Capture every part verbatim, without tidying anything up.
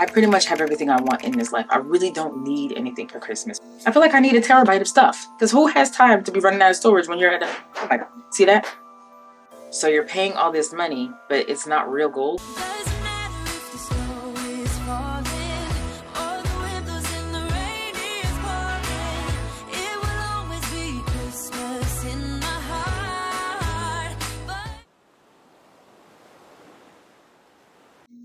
I pretty much have everything I want in this life. I really don't need anything for Christmas. I feel like I need a terabyte of stuff, because who has time to be running out of storage when you're at a, oh my God, see that? So you're paying all this money, but it's not real gold.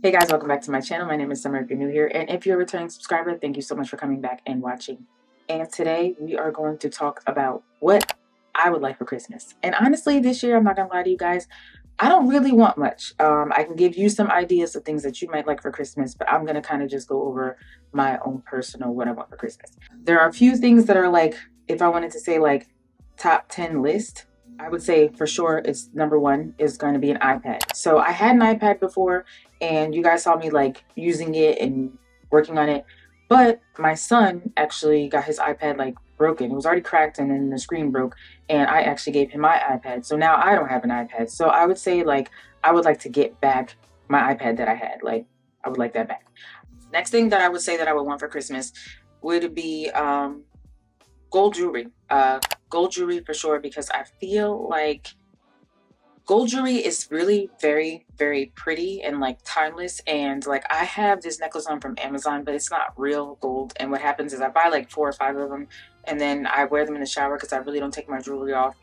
Hey guys, welcome back to my channel. My name is Summer if you're new here, and if you're a returning subscriber, thank you so much for coming back and watching. And today we are going to talk about what I would like for Christmas. And honestly, this year, I'm not gonna lie to you guys, I don't really want much. Um, I can give you some ideas of things that you might like for Christmas, but I'm gonna kind of just go over my own personal what I want for Christmas. There are a few things that are like, if I wanted to say like top ten list, I would say for sure it's number one is going to be an iPad. So I had an iPad before and you guys saw me like using it and working on it, but my son actually got his iPad like broken. It was already cracked and then the screen broke, and I actually gave him my iPad. So now I don't have an iPad. So I would say like, I would like to get back my iPad that I had. Like I would like that back. Next thing that I would say that I would want for Christmas would be um, gold jewelry. Uh, Gold jewelry for sure, because I feel like gold jewelry is really very, very pretty and like timeless. And like I have this necklace on from Amazon, but it's not real gold. And what happens is I buy like four or five of them and then I wear them in the shower because I really don't take my jewelry off,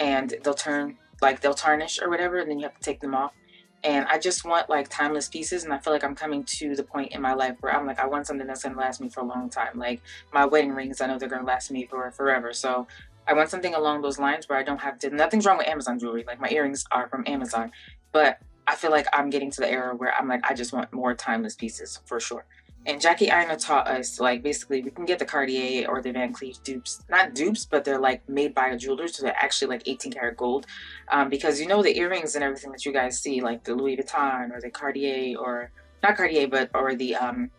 and they'll turn like they'll tarnish or whatever, and then you have to take them off. And I just want like timeless pieces. And I feel like I'm coming to the point in my life where I'm like, I want something that's gonna last me for a long time. Like my wedding rings, I know they're gonna last me for forever. So I want something along those lines where I don't have to, nothing's wrong with Amazon jewelry. Like my earrings are from Amazon, but I feel like I'm getting to the era where I'm like, I just want more timeless pieces for sure. And Jackie Aina taught us, like, basically we can get the Cartier or the Van Cleef dupes, not dupes, but they're like made by a jeweler. So they're actually like eighteen karat gold. Um, because you know, the earrings and everything that you guys see, like the Louis Vuitton or the Cartier, or not Cartier, but, or the um,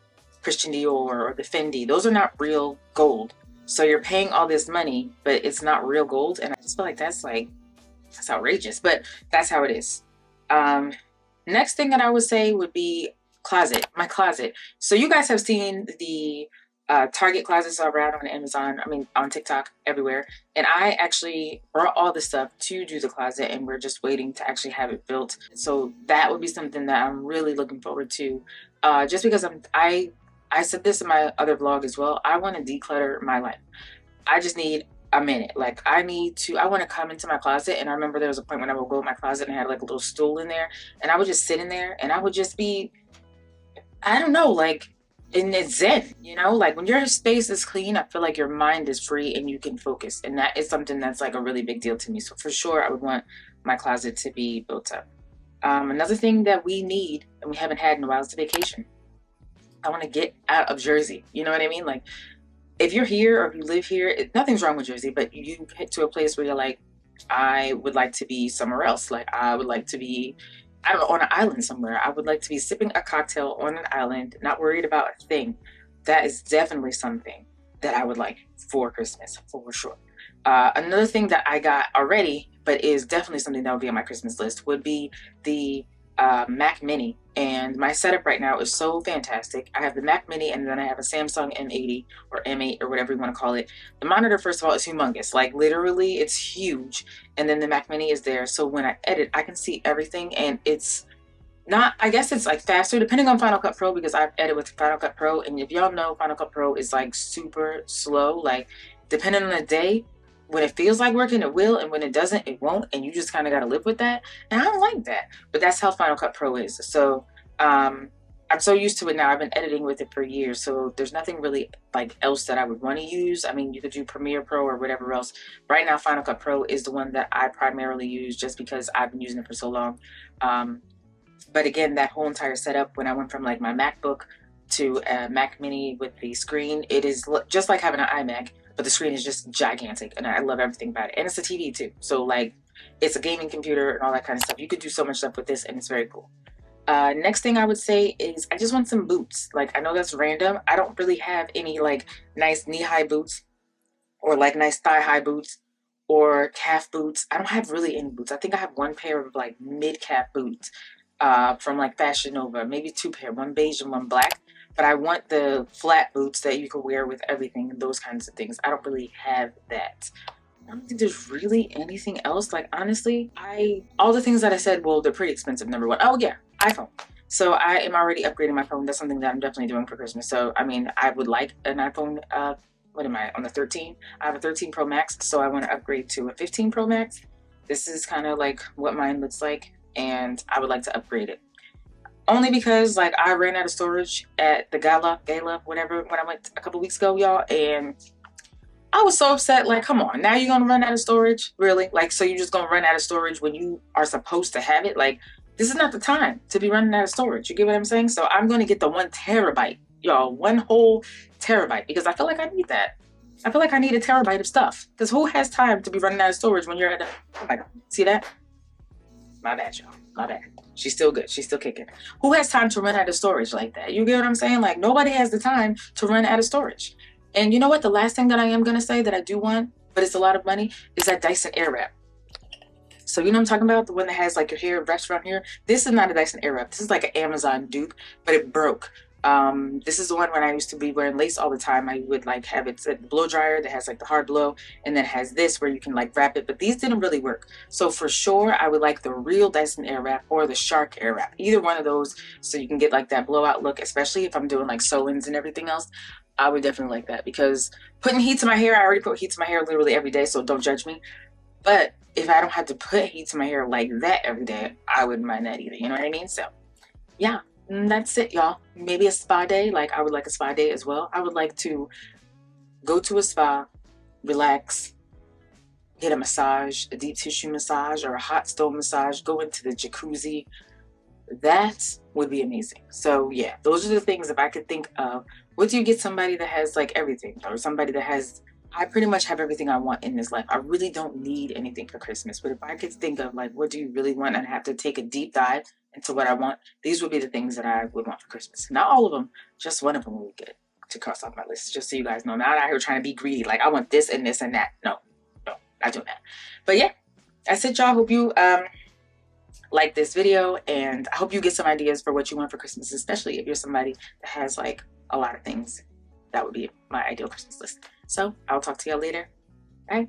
Christian Dior or the Fendi, those are not real gold. So you're paying all this money, but it's not real gold. And I just feel like that's like, that's outrageous, but that's how it is. Um, next thing that I would say would be closet, my closet. So you guys have seen the uh, Target closets around on Amazon, I mean, on TikTok, everywhere. And I actually brought all the stuff to do the closet, and we're just waiting to actually have it built. So that would be something that I'm really looking forward to, uh, just because I'm, I, I said this in my other vlog as well. I want to declutter my life. I just need a minute. Like I need to, I want to come into my closet. And I remember there was a point when I would go in my closet and I had like a little stool in there, and I would just sit in there and I would just be, I don't know, like in zen, you know, like when your space is clean, I feel like your mind is free and you can focus. And that is something that's like a really big deal to me. So for sure, I would want my closet to be built up. Um, another thing that we need and we haven't had in a while is the vacation. I want to get out of Jersey. You know what I mean? Like if you're here or if you live here, it, nothing's wrong with Jersey, but you get to a place where you're like, I would like to be somewhere else. Like I would like to be, I don't know, on an island somewhere. I would like to be sipping a cocktail on an island, not worried about a thing. That is definitely something that I would like for Christmas, for sure. Uh, another thing that I got already, but is definitely something that would be on my Christmas list, would be the uh, Mac Mini. And my setup right now is so fantastic. I have the Mac Mini, and then I have a Samsung M eighty or M eight or whatever you want to call it. The monitor, first of all, is humongous. Like literally it's huge. And then the Mac Mini is there. So when I edit, I can see everything, and it's not, I guess it's like faster depending on Final Cut Pro, because I've edited with Final Cut Pro. And if y'all know, Final Cut Pro is like super slow. Like depending on the day, when it feels like working, it will, and when it doesn't, it won't, and you just kind of got to live with that. And I don't like that, but that's how Final Cut Pro is. So um, I'm so used to it now. I've been editing with it for years, so there's nothing really like else that I would want to use. I mean, you could do Premiere Pro or whatever else. Right now, Final Cut Pro is the one that I primarily use, just because I've been using it for so long. Um, but again, that whole entire setup, when I went from like my MacBook to a Mac Mini with the screen, it is just like having an iMac. But the screen is just gigantic, and I love everything about it. And it's a T V too. So like it's a gaming computer and all that kind of stuff. You could do so much stuff with this, and it's very cool. Uh, next thing I would say is I just want some boots. Like I know that's random. I don't really have any like nice knee-high boots or like nice thigh-high boots or calf boots. I don't have really any boots. I think I have one pair of like mid-calf boots uh, from like Fashion Nova, maybe two pair, one beige and one black. but I want the flat boots that you can wear with everything and those kinds of things. I don't really have that. I don't think there's really anything else. Like, honestly, I all the things that I said, well, they're pretty expensive, number one. Oh, yeah, iPhone. So I am already upgrading my phone. That's something that I'm definitely doing for Christmas. So, I mean, I would like an iPhone. Uh, what am I, on the thirteen? I have a thirteen Pro Max, so I want to upgrade to a fifteen Pro Max. This is kind of like what mine looks like, and I would like to upgrade it. Only because, like, I ran out of storage at the gala, gala, whatever, when I went a couple weeks ago, y'all, and I was so upset. Like, come on, now you're gonna run out of storage? Really? Like, so you're just gonna run out of storage when you are supposed to have it? Like, this is not the time to be running out of storage. You get what I'm saying? So I'm gonna get the one terabyte, y'all, one whole terabyte, because I feel like I need that. I feel like I need a terabyte of stuff, because who has time to be running out of storage when you're at a, like, see that? My bad, y'all, my bad. She's still good, she's still kicking. Who has time to run out of storage like that? You get what I'm saying? Like, nobody has the time to run out of storage. And you know what? The last thing that I am going to say that I do want, but it's a lot of money, is that Dyson Airwrap. So you know what I'm talking about? The one that has like your hair wrapped around here. This is not a Dyson Airwrap. This is like an Amazon dupe, but it broke. Um, this is the one when I used to be wearing lace all the time. I would like have it at the blow dryer that has like the hard blow, and then has this where you can like wrap it, but these didn't really work. So for sure, I would like the real Dyson Airwrap or the Shark Airwrap, either one of those, so you can get like that blowout look, especially if I'm doing like sew-ins and everything else. I would definitely like that, because putting heat to my hair, I already put heat to my hair literally every day, so don't judge me. But if I don't have to put heat to my hair like that every day, I wouldn't mind that either, you know what I mean? So yeah, that's it, y'all. Maybe a spa day. Like, I would like a spa day as well. I would like to go to a spa, relax, get a massage, a deep tissue massage or a hot stone massage, go into the jacuzzi. That would be amazing. So yeah, those are the things if I could think of. What do you get somebody that has like everything, or somebody that has, I pretty much have everything I want in this life. I really don't need anything for Christmas. But if I could think of like, what do you really want, and I have to take a deep dive into what I want, these would be the things that I would want for Christmas. Not all of them, just one of them would get to cross off my list, just so you guys know. Not out here trying to be greedy, like I want this and this and that. No, no, not doing that. But yeah, that's it, y'all. Hope you um, like this video, and I hope you get some ideas for what you want for Christmas, especially if you're somebody that has like a lot of things. That would be my ideal Christmas list. So I'll talk to y'all later. Bye.